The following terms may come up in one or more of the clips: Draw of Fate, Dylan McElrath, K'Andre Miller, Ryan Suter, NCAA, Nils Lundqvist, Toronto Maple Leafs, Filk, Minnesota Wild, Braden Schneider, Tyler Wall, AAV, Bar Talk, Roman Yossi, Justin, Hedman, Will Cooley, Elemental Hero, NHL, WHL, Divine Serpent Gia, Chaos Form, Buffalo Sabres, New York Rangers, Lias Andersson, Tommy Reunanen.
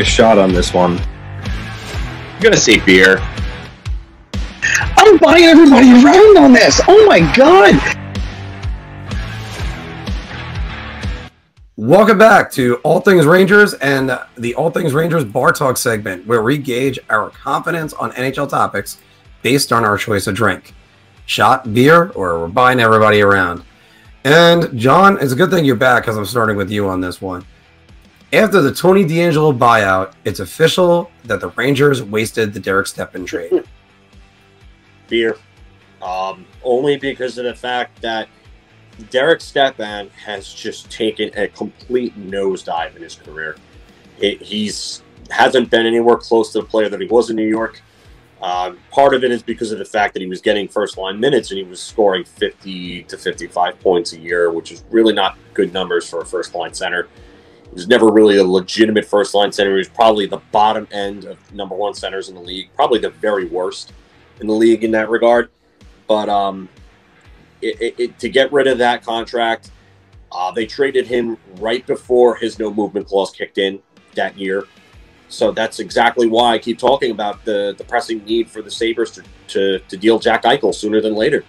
a shot on this one. I'm gonna say beer. I'm buying everybody around on this. Oh my god! Welcome back to All Things Rangers and the All Things Rangers Bar Talk segment, where we gauge our confidence on NHL topics based on our choice of drink. Shot, beer, or we're buying everybody around. And John, it's a good thing you're back because I'm starting with you on this one. After the Tony DeAngelo buyout, it's official that the Rangers wasted the Derek Stepan trade. Beer. Only because of the fact that Derek Stepan has just taken a complete nosedive in his career. He's hasn't been anywhere close to the player that he was in New York. Part of it is because of the fact that he was getting first-line minutes and he was scoring 50 to 55 points a year, which is really not good numbers for a first-line center. He was never really a legitimate first-line center. He was probably the bottom end of number one centers in the league, probably the very worst in the league in that regard. But to get rid of that contract, they traded him right before his no-movement clause kicked in that year. So that's exactly why I keep talking about the pressing need for the Sabres to deal Jack Eichel sooner than later,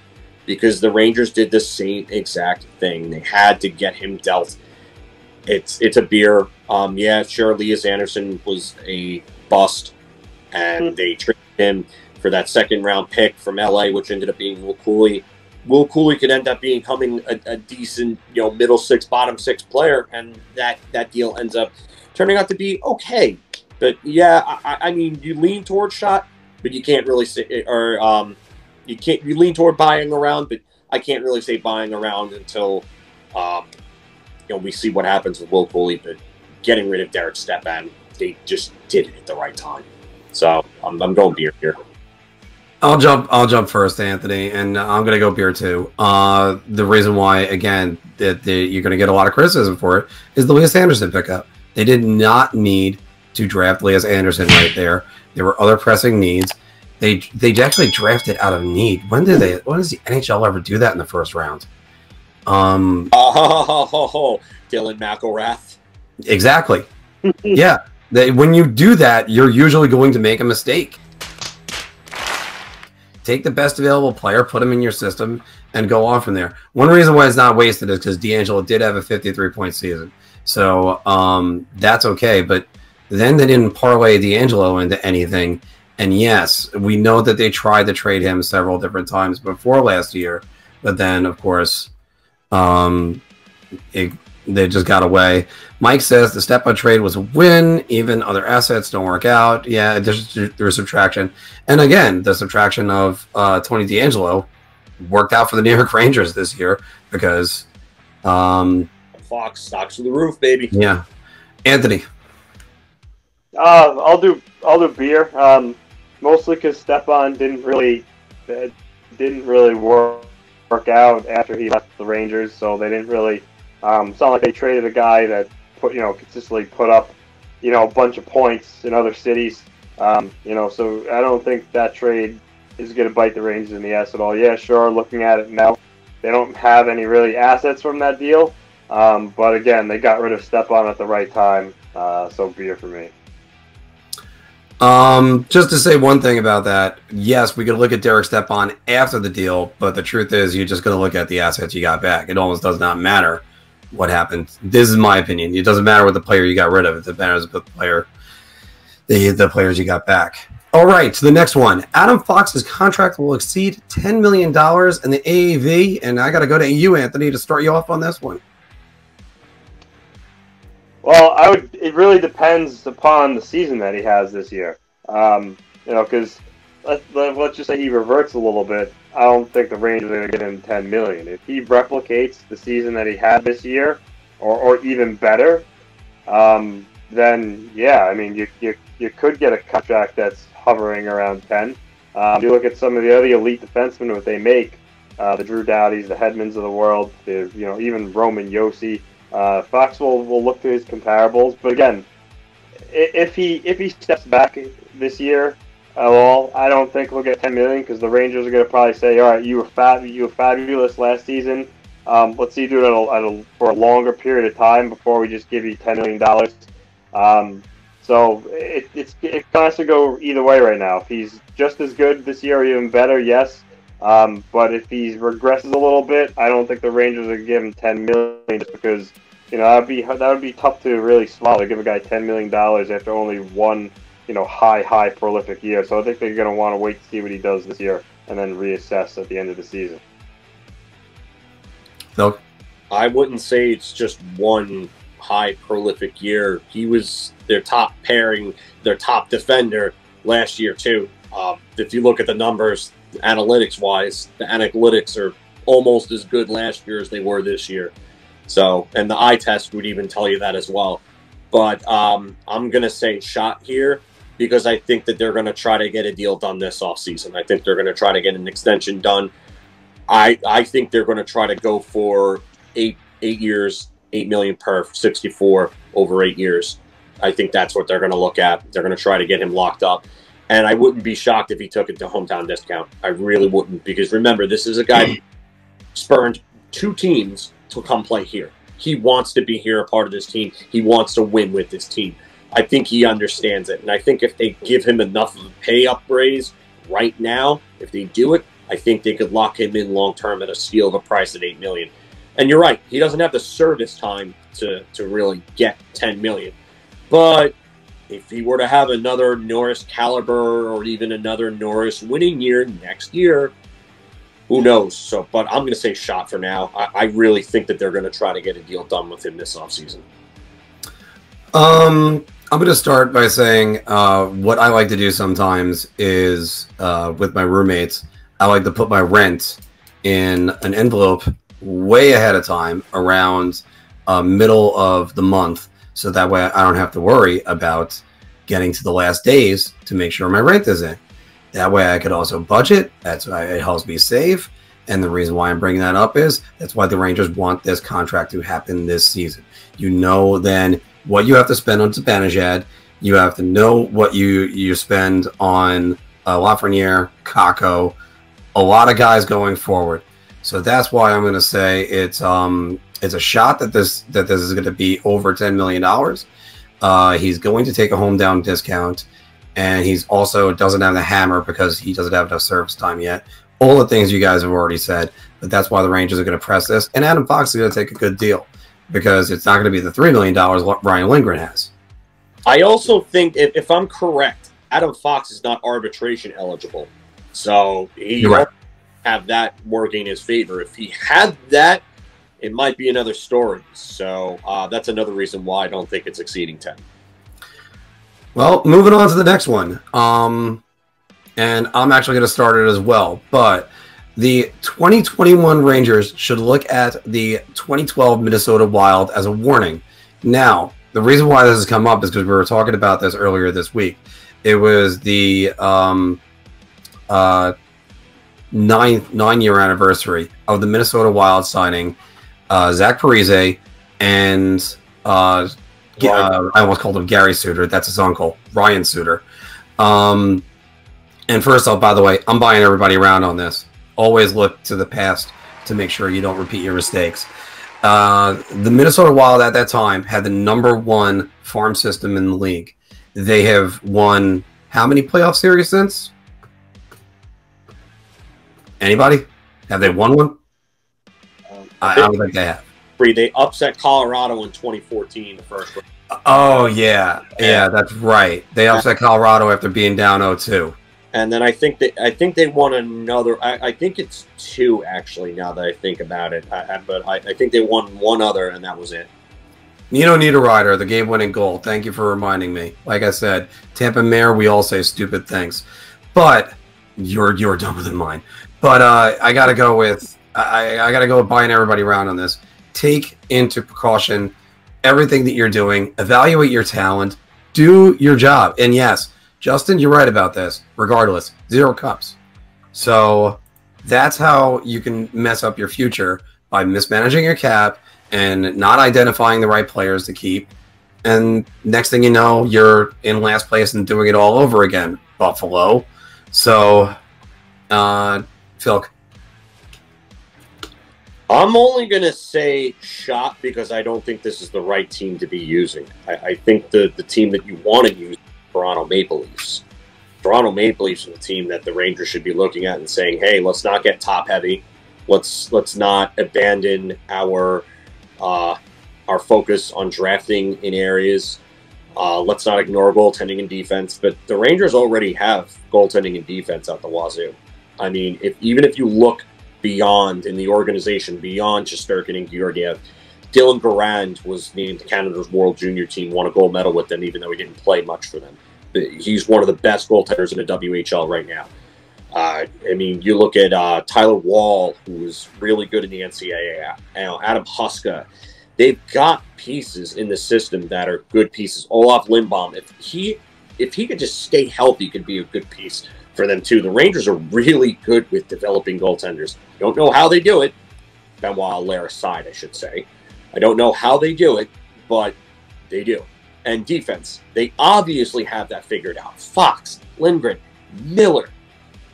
because the Rangers did the same exact thing. They had to get him dealt. It's a beer. Yeah, sure, Lias Andersson was a bust, and they traded him for that second-round pick from L.A., which ended up being Will Cooley. Will Cooley could end up becoming a decent, you know, middle six, bottom six player, and that deal ends up turning out to be okay. But yeah, I mean, you lean toward shot, but you can't really say, or you lean toward buying around, but I can't really say buying around until you know, we see what happens with Will Cooley. But getting rid of Derek Stepan, they just did it at the right time. So I'm going beer here. I'll jump first, Anthony, and I'm gonna go beer too. The reason why, again, that you're gonna get a lot of criticism for it is the Lias Andersson pickup. They did not need to draft Lias Andersson right there. There were other pressing needs. They actually drafted out of need. When does the NHL ever do that in the first round? Dylan McElrath. Exactly. Yeah. When you do that, you're usually going to make a mistake. Take the best available player, put him in your system, and go on from there. One reason why it's not wasted is because DeAngelo did have a 53-point season. So that's okay, but then they didn't parlay DeAngelo into anything. And yes, we know that they tried to trade him several different times before last year. But then, of course, they just got away. Mike says the step-up trade was a win. Even other assets don't work out. Yeah, there's subtraction. And again, the subtraction of Tony DeAngelo worked out for the New York Rangers this year because... Fox, stocks to the roof, baby. Yeah. Anthony. I'll do beer. Mostly because Stepan didn't really work out after he left the Rangers, so they didn't really. It's not like they traded a guy that consistently put up a bunch of points in other cities. So I don't think that trade is going to bite the Rangers in the ass at all. Yeah, sure. Looking at it now, they don't have any really assets from that deal. But again, they got rid of Stepan at the right time. So beer for me. Just to say one thing about that, yes, we could look at Derek Stepan after the deal, but the truth is you're just going to look at the assets you got back. It almost does not matter what happened. This is my opinion. It doesn't matter what the player you got rid of. It matters the player, the players you got back. All right, so the next one. Adam Fox's contract will exceed $10 million in the AAV, and I got to go to you, Anthony, to start you off on this one. Well, it really depends upon the season that he has this year. Because let's just say he reverts a little bit. I don't think the Rangers are going to give him $10 million. If he replicates the season that he had this year, or even better, then yeah, I mean, you could get a contract that's hovering around 10. If you look at some of the other elite defensemen, what they make, the Drew Doughties, the Hedmans of the world, even Roman Yossi. Fox will look to his comparables, but again, if he steps back this year at all, I don't think we'll get $10 million because the Rangers are going to probably say, "All right, you were fabulous last season. Let's see you do it for a longer period of time before we just give you $10 million." So it has to go either way right now. If he's just as good this year, even better, yes. But if he regresses a little bit, I don't think the Rangers would give him $10 million just because, you know, that would be tough to really swallow, to give a guy $10 million after only one, you know, high prolific year. So I think they're going to want to wait to see what he does this year and then reassess at the end of the season. No, I wouldn't say it's just one high prolific year. He was their top pairing, their top defender last year too. If you look at the numbers, analytics-wise, the analytics are almost as good last year as they were this year. So, and the eye test would even tell you that as well. But I'm going to say shot here because I think that they're going to try to get a deal done this offseason. I think they're going to try to get an extension done. I think they're going to try to go for eight years, $8 million per, 64 over 8 years. I think that's what they're going to look at. They're going to try to get him locked up. And I wouldn't be shocked if he took it to hometown discount. I really wouldn't, because remember, this is a guy who spurned two teams to come play here. He wants to be here, a part of this team. He wants to win with this team. I think he understands it. And I think if they give him enough of a pay up raise right now, if they do it, I think they could lock him in long term at a steal of a price at $8 million. And you're right, he doesn't have the service time to really get $10 million. But if he were to have another Norris caliber or even another Norris winning year next year, who knows? So, but I'm going to say shot for now. I really think that they're going to try to get a deal done with him this offseason. I'm going to start by saying what I like to do sometimes is with my roommates, I like to put my rent in an envelope way ahead of time around middle of the month. So that way I don't have to worry about getting to the last days to make sure my rent is in. That way I could also budget. That's why it helps me save. And the reason why I'm bringing that up is that's why the Rangers want this contract to happen this season. You know then what you have to spend on Zibanejad. You have to know what you spend on Lafreniere, Kakko, a lot of guys going forward. So that's why I'm going to say it's a shot that this is going to be over $10 million. He's going to take a hometown discount, and he's also doesn't have the hammer because he doesn't have enough service time yet. All the things you guys have already said, but that's why the Rangers are going to press this. And Adam Fox is going to take a good deal because it's not going to be the $3 million Ryan Lindgren has. I also think, if I'm correct, Adam Fox is not arbitration eligible. So he won't have that working in his favor. If he had that, it might be another story. So that's another reason why I don't think it's exceeding 10. Well, moving on to the next one. And I'm actually going to start it as well. But the 2021 Rangers should look at the 2012 Minnesota Wild as a warning. Now, the reason why this has come up is because we were talking about this earlier this week. It was the 9-year anniversary of the Minnesota Wild signing Zach Parise and I almost called him Gary Suter. That's his uncle, Ryan Suter. And first off, by the way, I'm buying everybody around on this. Always look to the past to make sure you don't repeat your mistakes. The Minnesota Wild at that time had the #1 farm system in the league. They have won how many playoff series since? Anybody? Have they won one? I don't think they have. They upset Colorado in 2014, the first round. Oh, yeah. Yeah, that's right. They upset Colorado after being down 0-2. And then I think they won another. I think it's two, actually, now that I think about it. But I think they won one other, and that was it. Nino Niederreiter, the game-winning goal. Thank you for reminding me. Like I said, Tampa Mayor, we all say stupid things. But you're dumber than mine. But I got to go with... I got to go buying everybody around on this. Take into precaution everything that you're doing. Evaluate your talent. Do your job. And yes, Justin, you're right about this. Regardless, 0 cups. So that's how you can mess up your future, by mismanaging your cap and not identifying the right players to keep. And next thing you know, you're in last place and doing it all over again, Buffalo. So, Filk. I'm only going to say shot because I don't think this is the right team to be using. I think the team that you want to use is Toronto Maple Leafs. Toronto Maple Leafs are the team that the Rangers should be looking at and saying, hey, let's not get top heavy. Let's not abandon our focus on drafting in areas. Let's not ignore goaltending and defense. But the Rangers already have goaltending and defense out the wazoo. I mean, even if you look beyond in the organization, beyond Shesterkin and Georgiev, Dylan Barand was named to Canada's World Junior team, won a gold medal with them, even though he didn't play much for them. He's one of the best goaltenders in the WHL right now. I mean, you look at Tyler Wall, who is really good in the NCAA, Adam Huska. They've got pieces in the system that are good pieces. Olaf Limbaum, if he could just stay healthy, could be a good piece for them too. The Rangers are really good with developing goaltenders. Don't know how they do it. Benoit Lareau side, I should say. I don't know how they do it, but they do. And defense, they obviously have that figured out. Fox, Lindgren, Miller,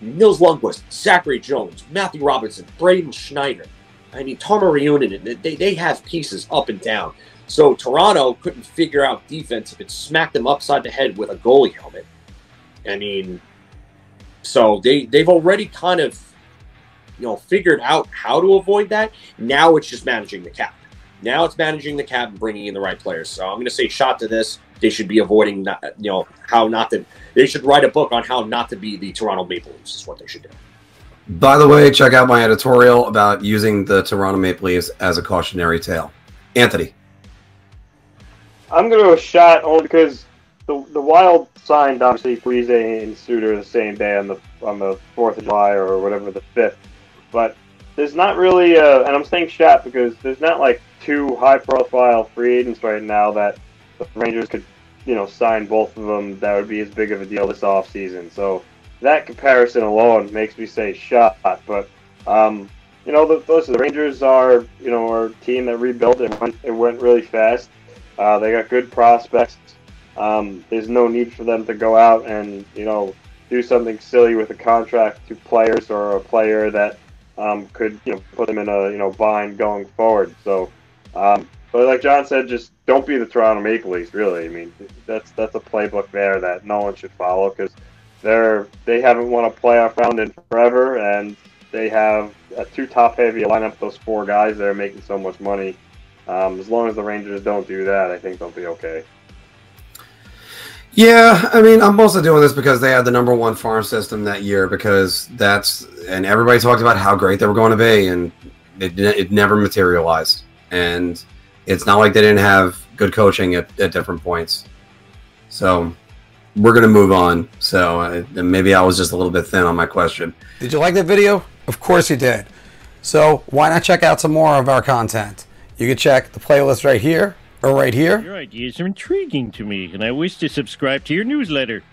Nils Lundqvist, Zachary Jones, Matthew Robertson, Braden Schneider. I mean, Tommy Reunanen, they have pieces up and down. So Toronto couldn't figure out defense if it smacked them upside the head with a goalie helmet. I mean, so they've already kind of, you know, figured out how to avoid that. Now it's just managing the cap. Now it's managing the cap and bringing in the right players. So I'm going to say shot to this. They should be avoiding, they should write a book on how not to be the Toronto Maple Leafs is what they should do. By the way, check out my editorial about using the Toronto Maple Leafs as a cautionary tale. Anthony. I'm going to go a shot only because the Wild signed, obviously, Parise and Suter the same day on the 4th of July or whatever, the 5th. But there's not really, and I'm saying shot because there's not like two high-profile free agents right now that the Rangers could, you know, sign both of them. That would be as big of a deal this offseason. So that comparison alone makes me say shot. But, you know, the Rangers are, you know, our team that rebuilt and it went really fast. They got good prospects. There's no need for them to go out and, you know, do something silly with a contract to players or a player that could, you know, put them in a, you know, bind going forward. So, but like John said, just don't be the Toronto Maple Leafs, really. I mean, that's a playbook there that no one should follow because they haven't won a playoff round in forever, and they have a too top-heavy lineup. Those four guys that are making so much money. As long as the Rangers don't do that, I think they'll be okay. Yeah, I mean, I'm also doing this because they had the #1 farm system that year because and everybody talked about how great they were going to be, and it never materialized. And it's not like they didn't have good coaching at different points. So we're going to move on. So maybe I was just a little bit thin on my question. Did you like that video? Of course you did. So why not check out some more of our content? You can check the playlist right here or right here. Your ideas are intriguing to me, and I wish to subscribe to your newsletter.